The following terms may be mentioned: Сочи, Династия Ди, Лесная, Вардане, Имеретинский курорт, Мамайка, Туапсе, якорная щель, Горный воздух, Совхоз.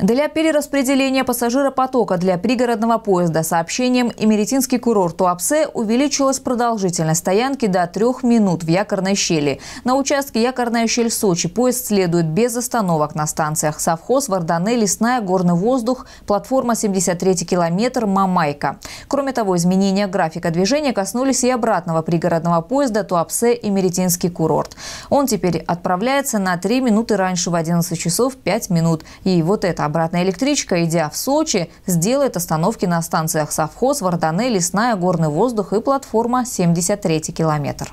Для перераспределения пассажиропотока для пригородного поезда сообщением «Имеретинский курорт» Туапсе увеличилась продолжительность стоянки до 3 минут в якорной щели. На участке якорная щель в Сочи поезд следует без остановок на станциях «Совхоз», «Вардане», «Лесная», «Горный воздух», платформа 73 километр, «Мамайка». Кроме того, изменения графика движения коснулись и обратного пригородного поезда Туапсе «Имеретинский курорт». Он теперь отправляется на 3 минуты раньше в 11 часов 5 минут. И вот это обратная электричка, идя в Сочи, сделает остановки на станциях «Совхоз», «Вардане», «Лесная», «Горный воздух» и платформа 73 километр.